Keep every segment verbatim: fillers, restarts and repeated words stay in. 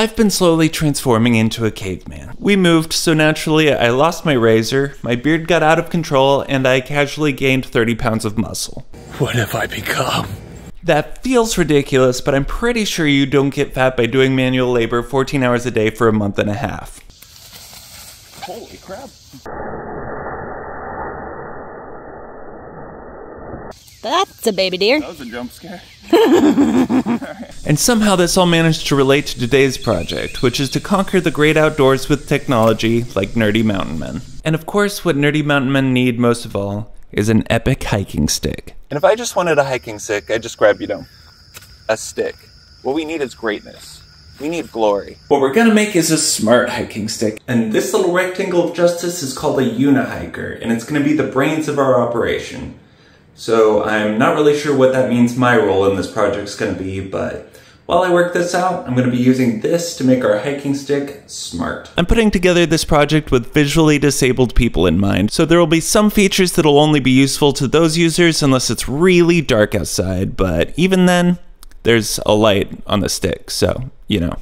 I've been slowly transforming into a caveman. We moved, so naturally I lost my razor, my beard got out of control, and I casually gained thirty pounds of muscle. What have I become? That feels ridiculous, but I'm pretty sure you don't get fat by doing manual labor fourteen hours a day for a month and a half. Holy crap. That's a baby deer. That was a jump scare. And somehow this all managed to relate to today's project, which is to conquer the great outdoors with technology like nerdy mountain men. And of course, what nerdy mountain men need most of all is an epic hiking stick. And if I just wanted a hiking stick, I'd just grab, you know, a stick. What we need is greatness. We need glory. What we're gonna make is a smart hiking stick. And this little rectangle of justice is called a Unihiker, and it's gonna be the brains of our operation. So I'm not really sure what that means my role in this project is going to be, but while I work this out, I'm going to be using this to make our hiking stick smart. I'm putting together this project with visually disabled people in mind, so there will be some features that'll only be useful to those users unless it's really dark outside, but even then, there's a light on the stick, so, you know,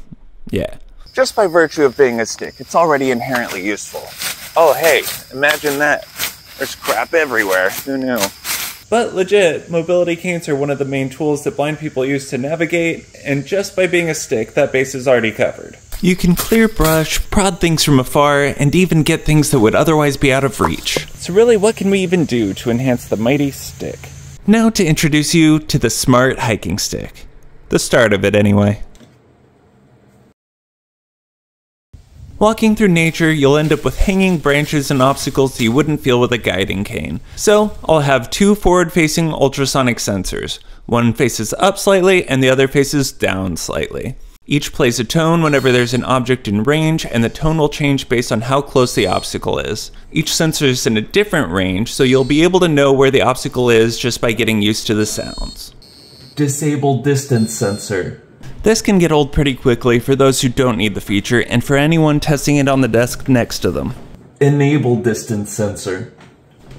yeah. Just by virtue of being a stick, it's already inherently useful. Oh hey, imagine that. There's crap everywhere, who knew? But legit, mobility canes are one of the main tools that blind people use to navigate, and just by being a stick, that base is already covered. You can clear brush, prod things from afar, and even get things that would otherwise be out of reach. So really, what can we even do to enhance the mighty stick? Now to introduce you to the smart hiking stick. The start of it, anyway. Walking through nature, you'll end up with hanging branches and obstacles that you wouldn't feel with a guiding cane. So, I'll have two forward-facing ultrasonic sensors. One faces up slightly, and the other faces down slightly. Each plays a tone whenever there's an object in range, and the tone will change based on how close the obstacle is. Each sensor is in a different range, so you'll be able to know where the obstacle is just by getting used to the sounds. Disable distance sensor. This can get old pretty quickly for those who don't need the feature, and for anyone testing it on the desk next to them. Enable distance sensor.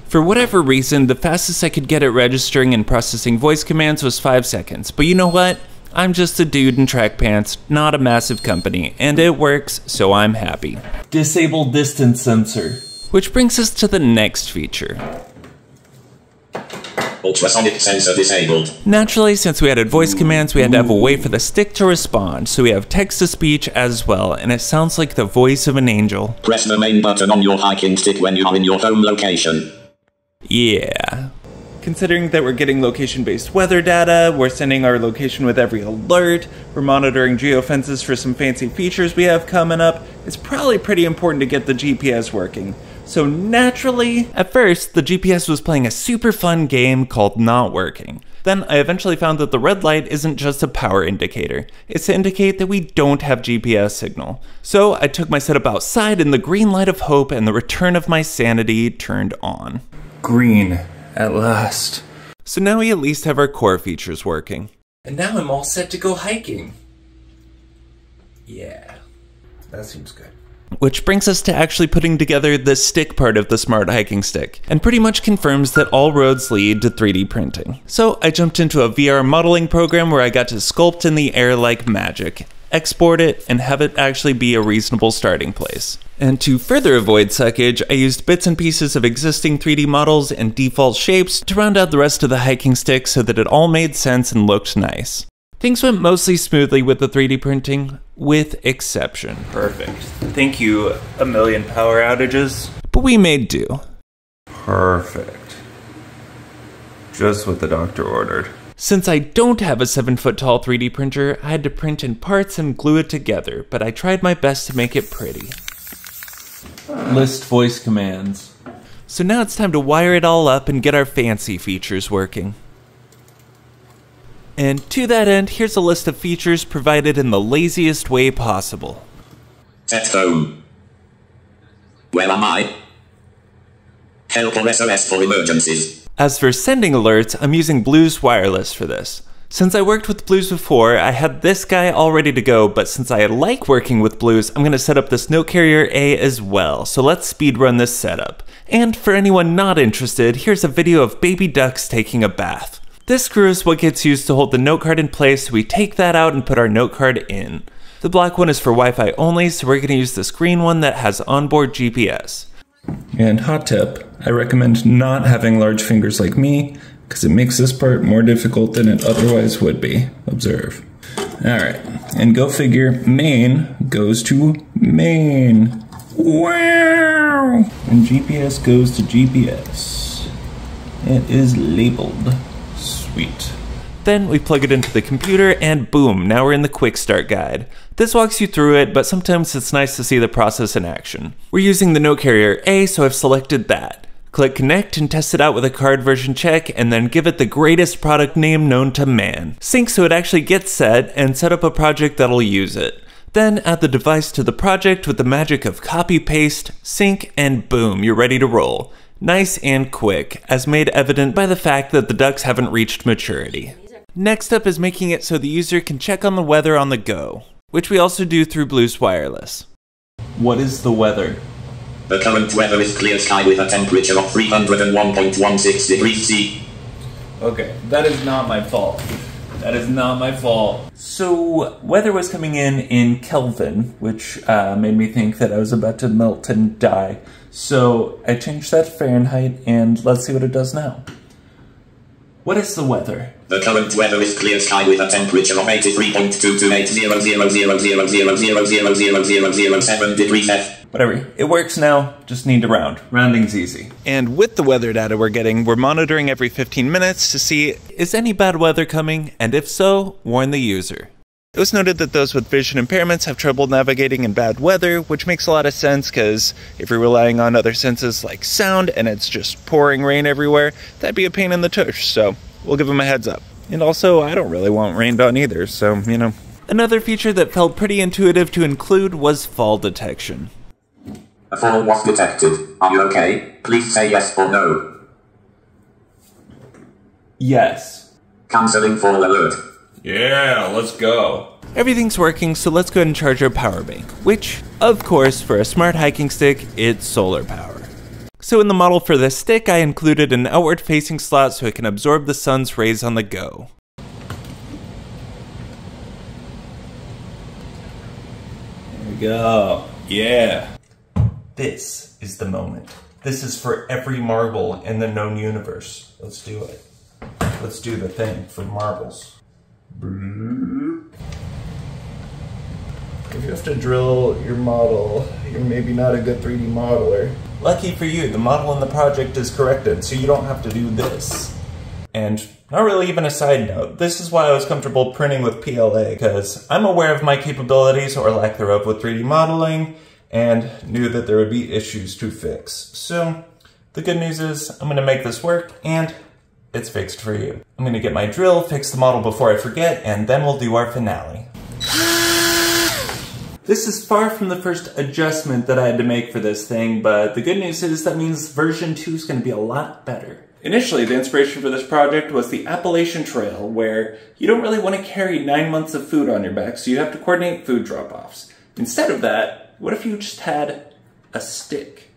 For whatever reason, the fastest I could get at registering and processing voice commands was five seconds, but you know what? I'm just a dude in track pants, not a massive company, and it works, so I'm happy. Disable distance sensor. Which brings us to the next feature. Ultrasonic sensor disabled. Naturally, since we added voice commands, we had to have a way for the stick to respond, so we have text-to-speech as well, and it sounds like the voice of an angel. Press the main button on your hiking stick when you are in your home location. Yeah. Considering that we're getting location-based weather data, we're sending our location with every alert, we're monitoring geofences for some fancy features we have coming up, it's probably pretty important to get the G P S working. So naturally, at first, the G P S was playing a super fun game called Not Working. Then I eventually found that the red light isn't just a power indicator. It's to indicate that we don't have G P S signal. So I took my setup outside and the green light of hope and the return of my sanity turned on. Green, at last. So now we at least have our core features working. And now I'm all set to go hiking. Yeah, that seems good. Which brings us to actually putting together the stick part of the smart hiking stick, and pretty much confirms that all roads lead to three D printing. So I jumped into a V R modeling program where I got to sculpt in the air like magic, export it, and have it actually be a reasonable starting place. And to further avoid suckage, I used bits and pieces of existing three D models and default shapes to round out the rest of the hiking stick so that it all made sense and looked nice. Things went mostly smoothly with the three D printing, with exception. Perfect. Thank you, a million power outages. But we made do. Perfect. Just what the doctor ordered. Since I don't have a seven foot tall three D printer, I had to print in parts and glue it together, but I tried my best to make it pretty. List voice commands. So now it's time to wire it all up and get our fancy features working. And to that end, here's a list of features provided in the laziest way possible. Set home. Where am I? Help or S O S for emergencies. As for sending alerts, I'm using Blues Wireless for this. Since I worked with Blues before, I had this guy all ready to go, but since I like working with Blues, I'm going to set up this Note Carrier A as well, so let's speedrun this setup. And for anyone not interested, here's a video of baby ducks taking a bath. This screw is what gets used to hold the note card in place, so we take that out and put our note card in. The black one is for Wi-Fi only, so we're going to use this green one that has onboard G P S. And hot tip, I recommend not having large fingers like me, because it makes this part more difficult than it otherwise would be. Observe. Alright, and go figure, Maine goes to Maine. Wow! And G P S goes to G P S. It is labeled. Sweet. Then we plug it into the computer and boom, now we're in the quick start guide. This walks you through it, but sometimes it's nice to see the process in action. We're using the note carrier A, so I've selected that. Click connect and test it out with a card version check, and then give it the greatest product name known to man. Sync so it actually gets set, and set up a project that'll use it. Then add the device to the project with the magic of copy, paste, sync, and boom, you're ready to roll. Nice and quick, as made evident by the fact that the ducks haven't reached maturity. Next up is making it so the user can check on the weather on the go, which we also do through Blues Wireless. What is the weather? The current weather is clear sky with a temperature of three hundred one point one six degrees C. Okay, that is not my fault. That is not my fault. So, weather was coming in in Kelvin, which uh, made me think that I was about to melt and die. So, I changed that to Fahrenheit, and let's see what it does now. What is the weather? The current weather is clear sky with a temperature of eighty-three point two two eight zero zero zero zero zero zero zero zero zero zero zero zero seven degrees F. Whatever. It works now. Just need to round. Rounding's easy. And with the weather data we're getting, we're monitoring every fifteen minutes to see is any bad weather coming, and if so, warn the user. It was noted that those with vision impairments have trouble navigating in bad weather, which makes a lot of sense because if you're relying on other senses like sound and it's just pouring rain everywhere, that'd be a pain in the tush, so we'll give them a heads up. And also, I don't really want rained on either, so, you know. Another feature that felt pretty intuitive to include was fall detection. A fall was detected. Are you okay? Please say yes or no. Yes. Canceling fall alert. Yeah, let's go. Everything's working, so let's go ahead and charge our power bank, which, of course, for a smart hiking stick, it's solar power. So in the model for this stick, I included an outward-facing slot so it can absorb the sun's rays on the go. There we go. Yeah. This is the moment. This is for every marble in the known universe. Let's do it. Let's do the thing for marbles. If you have to drill your model, you're maybe not a good three D modeler. Lucky for you, the model in the project is corrected, so you don't have to do this. And not really even a side note, this is why I was comfortable printing with P L A, because I'm aware of my capabilities or lack thereof with three D modeling, and knew that there would be issues to fix. So, the good news is, I'm going to make this work, and it's fixed for you. I'm gonna get my drill, fix the model before I forget, and then we'll do our finale. This is far from the first adjustment that I had to make for this thing, but the good news is that means version two is gonna be a lot better. Initially, the inspiration for this project was the Appalachian Trail, where you don't really wanna carry nine months of food on your back, so you have to coordinate food drop-offs. Instead of that, what if you just had a stick?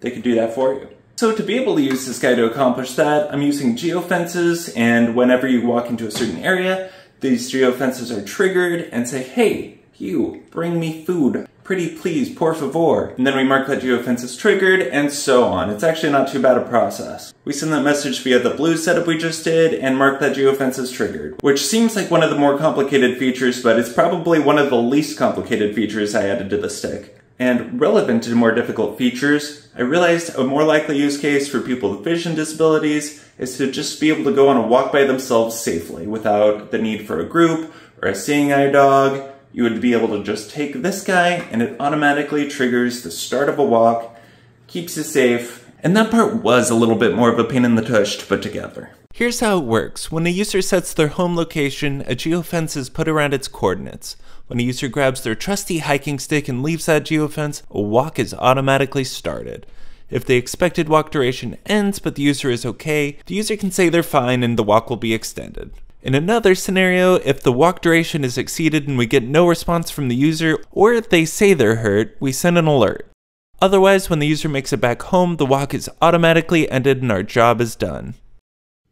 They could do that for you. So to be able to use this guy to accomplish that, I'm using geofences, and whenever you walk into a certain area, these geofences are triggered and say, hey, you, bring me food. Pretty please, por favor. And then we mark that geofence as triggered, and so on. It's actually not too bad a process. We send that message via the blue setup we just did, and mark that geofence as triggered. Which seems like one of the more complicated features, but it's probably one of the least complicated features I added to the stick. And relevant to more difficult features, I realized a more likely use case for people with vision disabilities is to just be able to go on a walk by themselves safely without the need for a group or a seeing eye dog. You would be able to just take this guy and it automatically triggers the start of a walk, keeps you safe, and that part was a little bit more of a pain in the tush to put together. Here's how it works. When a user sets their home location, a geofence is put around its coordinates. When a user grabs their trusty hiking stick and leaves that geofence, a walk is automatically started. If the expected walk duration ends but the user is okay, the user can say they're fine and the walk will be extended. In another scenario, if the walk duration is exceeded and we get no response from the user, or if they say they're hurt, we send an alert. Otherwise, when the user makes it back home, the walk is automatically ended and our job is done.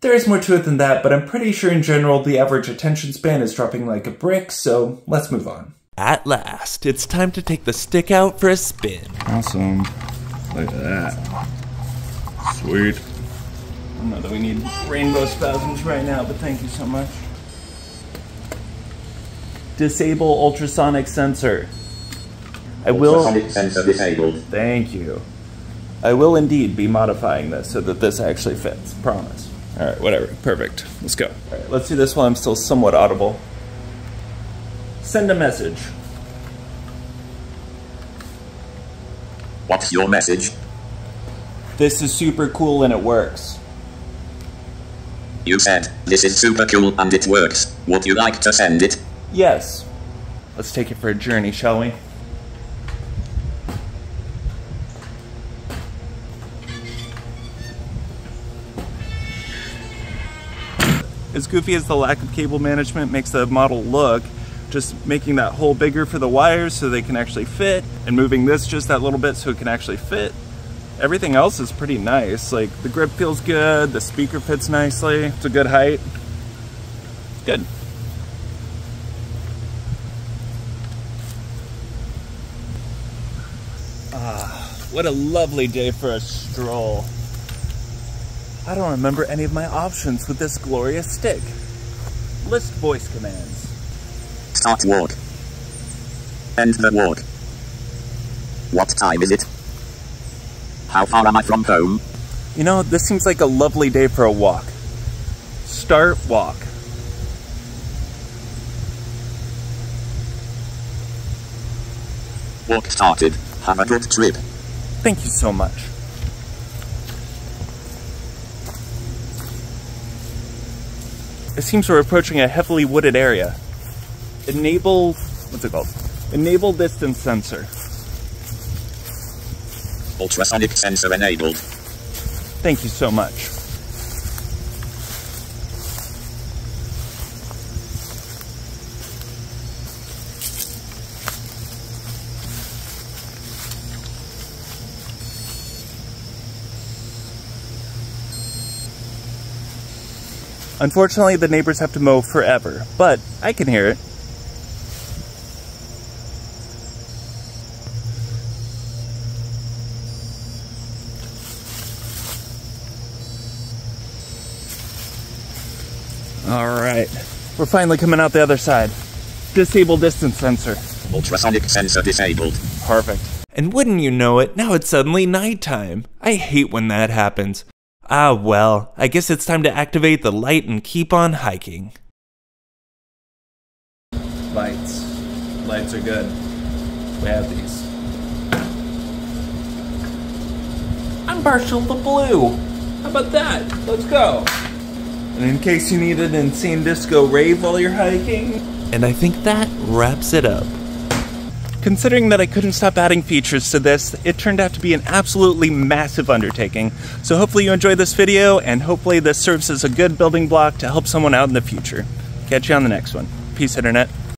There is more to it than that, but I'm pretty sure in general the average attention span is dropping like a brick, so let's move on. At last, it's time to take the stick out for a spin. Awesome. Look at that. Sweet. I don't know that we need rainbow spasms right now, but thank you so much. Disable ultrasonic sensor. I will... Ultrasonic sensor disabled. Thank you. I will indeed be modifying this so that this actually fits. Promise. All right, whatever. Perfect. Let's go. All right, let's do this while I'm still somewhat audible. Send a message. What's your message? This is super cool and it works. You said, this is super cool and it works. Would you like to send it? Yes. Let's take it for a journey, shall we? As goofy as the lack of cable management makes the model look, just making that hole bigger for the wires so they can actually fit, and moving this just that little bit so it can actually fit. Everything else is pretty nice. Like, the grip feels good, the speaker fits nicely, it's a good height. It's good. Ah, what a lovely day for a stroll. I don't remember any of my options with this glorious stick. List voice commands. Start walk. End the walk. What time is it? How far am I from home? You know, this seems like a lovely day for a walk. Start walk. Walk started. Have a good trip. Thank you so much. It seems we're approaching a heavily wooded area. Enable, what's it called? Enable distance sensor. Ultrasonic sensor enabled. Thank you so much. Unfortunately, the neighbors have to mow forever, but I can hear it. Alright, we're finally coming out the other side. Disable distance sensor. Ultrasonic sensor disabled. Perfect. And wouldn't you know it, now it's suddenly nighttime. I hate when that happens. Ah well, I guess it's time to activate the light and keep on hiking. Lights. Lights are good. We have these. I'm partial to blue. How about that? Let's go. And in case you need an insane disco rave while you're hiking. And I think that wraps it up. Considering that I couldn't stop adding features to this, it turned out to be an absolutely massive undertaking. So hopefully you enjoyed this video, and hopefully this serves as a good building block to help someone out in the future. Catch you on the next one. Peace, Internet.